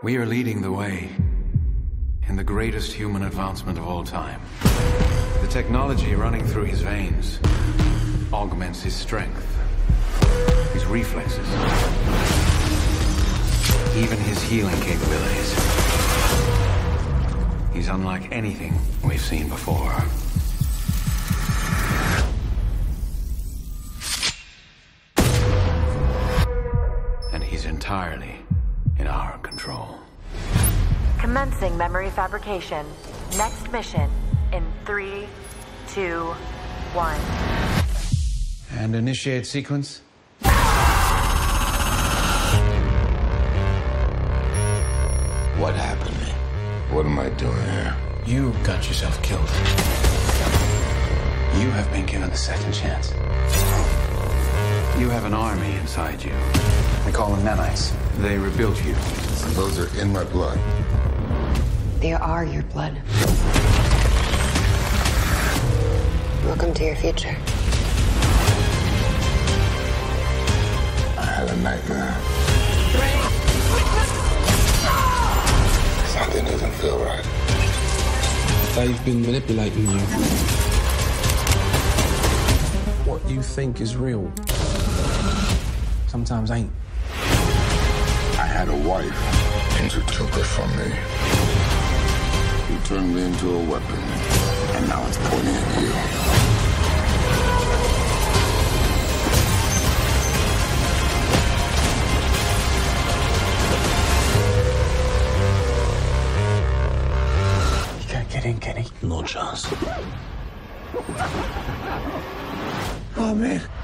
We are leading the way in the greatest human advancement of all time. The technology running through his veins augments his strength, his reflexes, even his healing capabilities. He's unlike anything we've seen before. And he's entirely in our control. Commencing memory fabrication. Next mission in 3, 2, 1. And initiate sequence. What happened? What am I doing here? You got yourself killed. You have been given a second chance. You have an army inside you. They call them nanites. They rebuilt you. And those are in my blood. They are your blood. Welcome to your future. I had a nightmare. Something doesn't feel right. They've been manipulating you. What you think is real sometimes ain't. I had a wife, and you took her from me. You turned me into a weapon, and now it's pointing at you. You can't get in, Kenny. No chance. Oh, man.